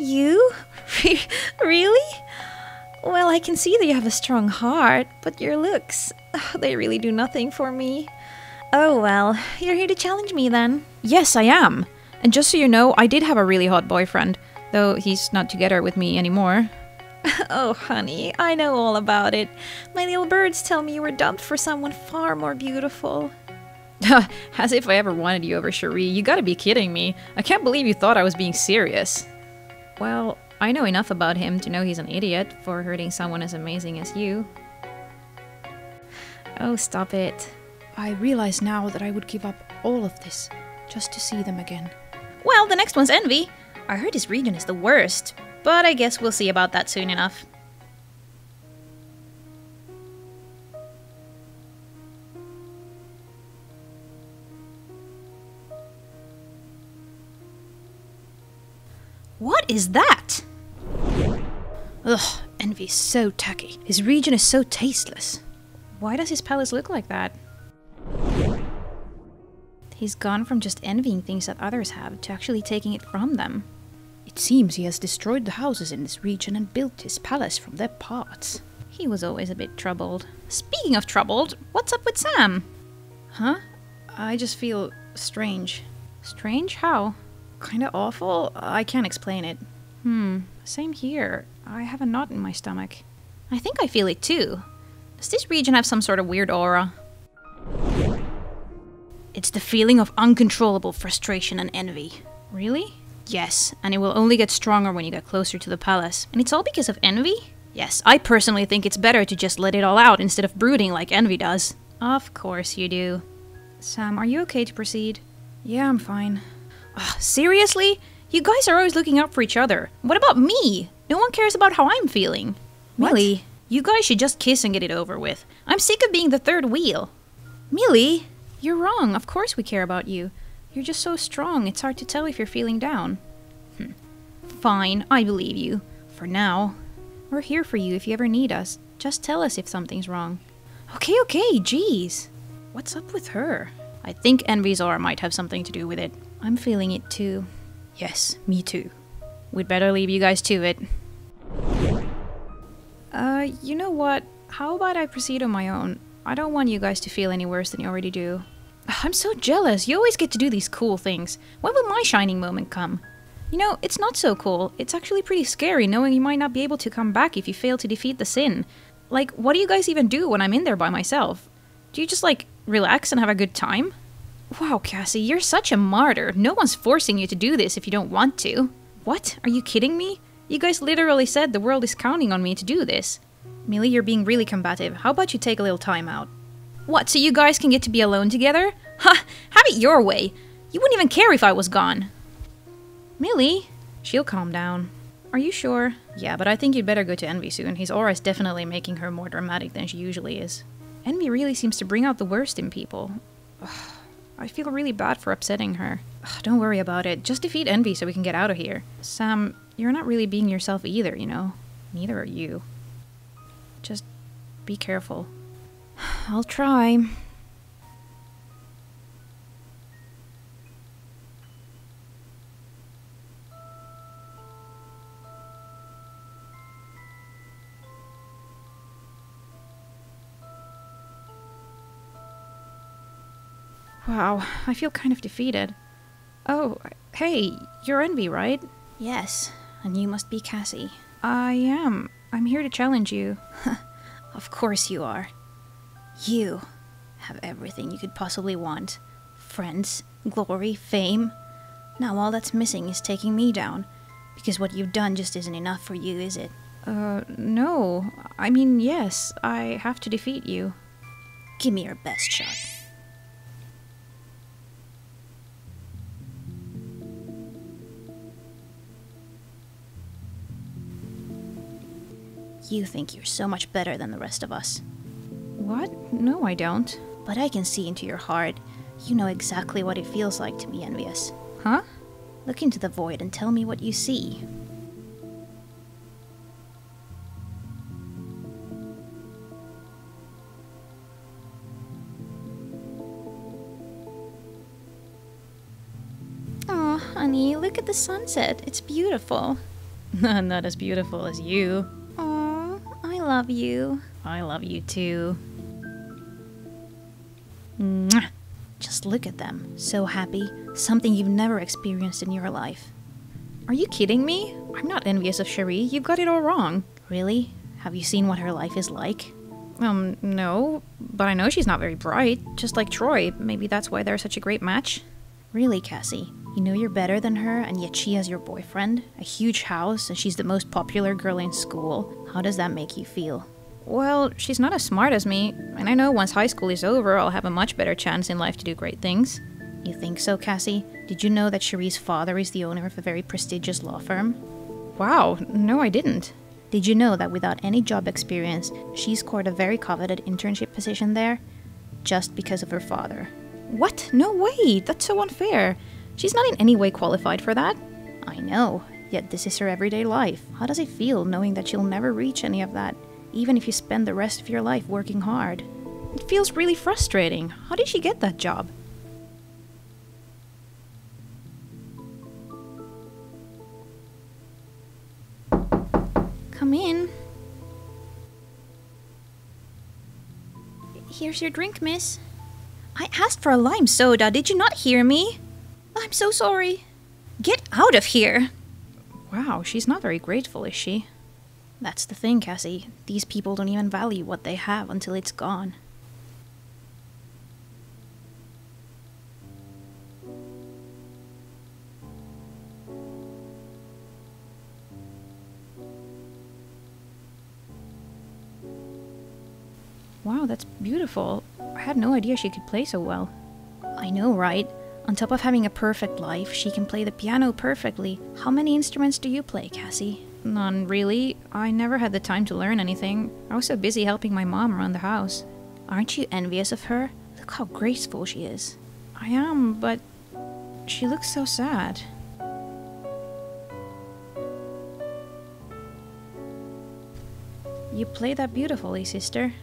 You? Really? Well, I can see that you have a strong heart, but your looks, they really do nothing for me. Oh well, you're here to challenge me then. Yes, I am. And just so you know, I did have a really hot boyfriend, though he's not together with me anymore. Oh, honey, I know all about it. My little birds tell me you were dumped for someone far more beautiful. As if I ever wanted you over Cherie. You gotta be kidding me. I can't believe you thought I was being serious. Well, I know enough about him to know he's an idiot for hurting someone as amazing as you. Oh, stop it. I realize now that I would give up all of this just to see them again. Well, the next one's envy. I heard this region is the worst, but I guess we'll see about that soon enough. What is that? Ugh, envy is so tacky. His region is so tasteless. Why does his palace look like that? He's gone from just envying things that others have to actually taking it from them. It seems he has destroyed the houses in this region and built his palace from their parts. He was always a bit troubled. Speaking of troubled, what's up with Sam? Huh? I just feel strange. Strange? How? Kinda awful? I can't explain it. Same here. I have a knot in my stomach. I think I feel it too. Does this region have some sort of weird aura? It's the feeling of uncontrollable frustration and envy. Really? Yes, and it will only get stronger when you get closer to the palace. And it's all because of envy? Yes, I personally think it's better to just let it all out instead of brooding like envy does. Of course you do. Sam, are you okay to proceed? Yeah, I'm fine. Ugh, seriously? You guys are always looking out for each other. What about me? No one cares about how I'm feeling. What? Millie, you guys should just kiss and get it over with. I'm sick of being the third wheel. Millie, you're wrong. Of course we care about you. You're just so strong, it's hard to tell if you're feeling down. Fine, I believe you. For now. We're here for you if you ever need us. Just tell us if something's wrong. Okay, jeez. What's up with her? I think envy's aura might have something to do with it. I'm feeling it too. Yes, me too. We'd better leave you guys to it. You know what? How about I proceed on my own? I don't want you guys to feel any worse than you already do. I'm so jealous. You always get to do these cool things. When will my shining moment come? You know, it's not so cool. It's actually pretty scary knowing you might not be able to come back if you fail to defeat the sin. Like, what do you guys even do when I'm in there by myself? Do you just, like, relax and have a good time? Wow, Cassie, you're such a martyr. No one's forcing you to do this if you don't want to. What? Are you kidding me? You guys literally said the world is counting on me to do this. Millie, you're being really combative. How about you take a little time out? What, so you guys can get to be alone together? Ha! Have it your way! You wouldn't even care if I was gone! Millie? She'll calm down. Are you sure? Yeah, but I think you'd better go to envy soon. His aura is definitely making her more dramatic than she usually is. Envy really seems to bring out the worst in people. Ugh, I feel really bad for upsetting her. Ugh, don't worry about it. Just defeat envy so we can get out of here. Sam, you're not really being yourself either, you know? Neither are you. Just be careful. I'll try. Wow, I feel kind of defeated. Oh, hey, you're envy, right? Yes, and you must be Cassie. I am. I'm here to challenge you. Of course you are. You have everything you could possibly want. Friends, glory, fame. Now all that's missing is taking me down. Because what you've done just isn't enough for you, is it? No. I mean, yes, I have to defeat you. Give me your best shot. You think you're so much better than the rest of us. What? No, I don't. But I can see into your heart. You know exactly what it feels like to be envious. Huh? Look into the void and tell me what you see. Aw, honey, look at the sunset. It's beautiful. Not as beautiful as you. Aww, I love you. I love you too. Mwah! Just look at them. So happy. Something you've never experienced in your life. Are you kidding me? I'm not envious of Cherie. You've got it all wrong. Really? Have you seen what her life is like? No. But I know she's not very bright. Just like Troy. Maybe that's why they're such a great match. Really, Cassie? You know you're better than her, and yet she has your boyfriend, a huge house, and she's the most popular girl in school. How does that make you feel? Well, she's not as smart as me, and I know once high school is over, I'll have a much better chance in life to do great things. You think so, Cassie? Did you know that Cherie's father is the owner of a very prestigious law firm? Wow, no I didn't. Did you know that without any job experience, she scored a very coveted internship position there? Just because of her father. What? No way! That's so unfair! She's not in any way qualified for that. I know, yet this is her everyday life. How does it feel knowing that you'll never reach any of that, even if you spend the rest of your life working hard? It feels really frustrating. How did she get that job? Come in. Here's your drink, miss. I asked for a lime soda, did you not hear me? I'm so sorry. Get out of here! Wow, she's not very grateful, is she? That's the thing, Cassie. These people don't even value what they have until it's gone. Wow, that's beautiful. I had no idea she could play so well. I know, right? On top of having a perfect life, she can play the piano perfectly. How many instruments do you play, Cassie? None, really. I never had the time to learn anything. I was so busy helping my mom around the house. Aren't you envious of her? Look how graceful she is. I am, but she looks so sad. You play that beautifully, sister.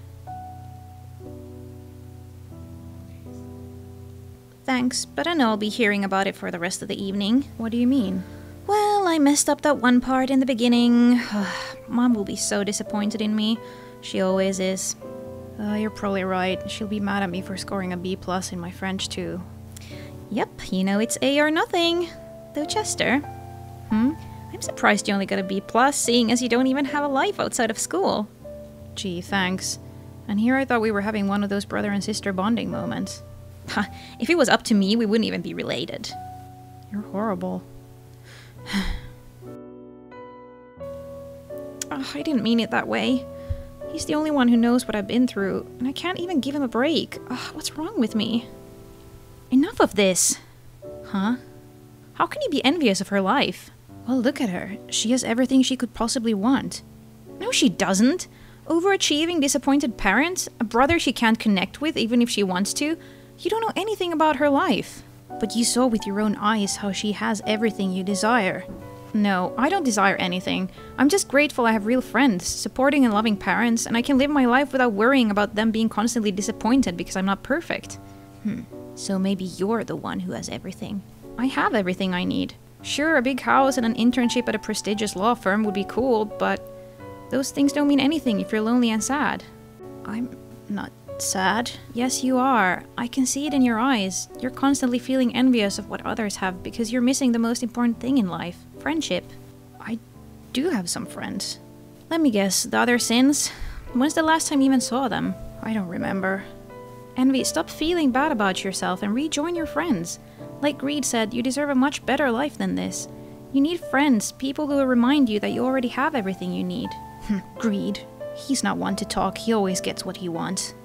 Thanks, but I know I'll be hearing about it for the rest of the evening. What do you mean? Well, I messed up that one part in the beginning. Mom will be so disappointed in me. She always is. You're probably right. She'll be mad at me for scoring a B+ in my French too. Yep, you know it's A or nothing. Though Chester. I'm surprised you only got a B+, seeing as you don't even have a life outside of school. Gee, thanks. And here I thought we were having one of those brother and sister bonding moments. If it was up to me, we wouldn't even be related. You're horrible. Oh, I didn't mean it that way. He's the only one who knows what I've been through, and I can't even give him a break. Oh, what's wrong with me? Enough of this! Huh? How can you be envious of her life? Well, look at her. She has everything she could possibly want. No, she doesn't! Overachieving, disappointed parents, a brother she can't connect with even if she wants to. You don't know anything about her life. But you saw with your own eyes how she has everything you desire. No, I don't desire anything. I'm just grateful I have real friends, supporting and loving parents, and I can live my life without worrying about them being constantly disappointed because I'm not perfect. So maybe you're the one who has everything. I have everything I need. Sure, a big house and an internship at a prestigious law firm would be cool, but those things don't mean anything if you're lonely and sad. I'm not... sad? Yes, you are. I can see it in your eyes. You're constantly feeling envious of what others have because you're missing the most important thing in life, friendship. I do have some friends. Let me guess, the other sins? When's the last time you even saw them? I don't remember. Envy, stop feeling bad about yourself and rejoin your friends. Like Reed said, you deserve a much better life than this. You need friends, people who will remind you that you already have everything you need. Greed. He's not one to talk, he always gets what he wants.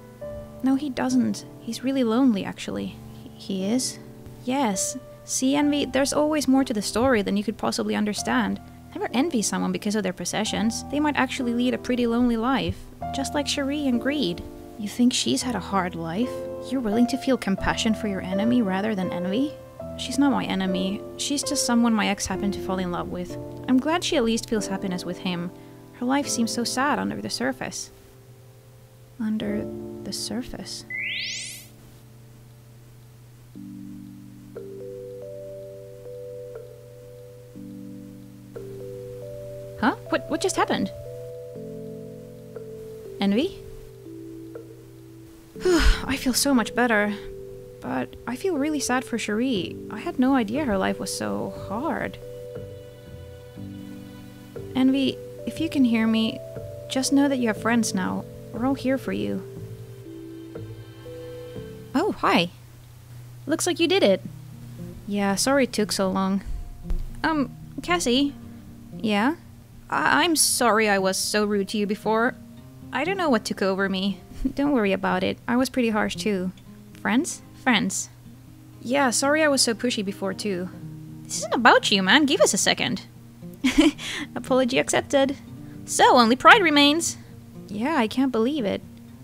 No, he doesn't. He's really lonely, actually. He is? Yes. See, Envy, there's always more to the story than you could possibly understand. Never envy someone because of their possessions. They might actually lead a pretty lonely life, just like Cherie and Greed. You think she's had a hard life? You're willing to feel compassion for your enemy rather than envy? She's not my enemy. She's just someone my ex happened to fall in love with. I'm glad she at least feels happiness with him. Her life seems so sad under the surface. Under the surface. Huh? What just happened? Envy? I feel so much better. But I feel really sad for Cherie. I had no idea her life was so hard. Envy, if you can hear me, just know that you have friends now. We're all here for you. Oh, hi. Looks like you did it. Yeah, sorry it took so long. Cassie? Yeah? I'm sorry I was so rude to you before. I don't know what took over me. Don't worry about it. I was pretty harsh too. Friends? Friends. Yeah, sorry I was so pushy before too. This isn't about you, man. Give us a second. Apology accepted. So, only pride remains. Yeah, I can't believe it.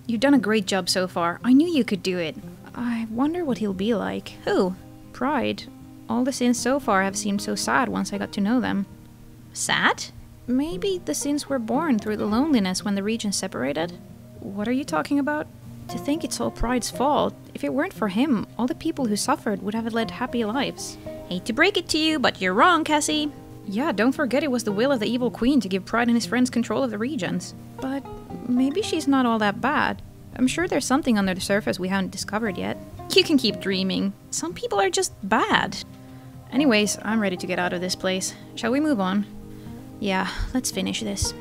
You've done a great job so far. I knew you could do it. I wonder what he'll be like. Who? Pride. All the sins so far have seemed so sad once I got to know them. Sad? Maybe the sins were born through the loneliness when the regions separated? What are you talking about? To think it's all Pride's fault. If it weren't for him, all the people who suffered would have led happy lives. Hate to break it to you, but you're wrong, Cassie. Yeah, don't forget it was the will of the evil queen to give Pride and his friends control of the regions. But maybe she's not all that bad. I'm sure there's something under the surface we haven't discovered yet. You can keep dreaming. Some people are just bad. Anyways, I'm ready to get out of this place. Shall we move on? Yeah, let's finish this.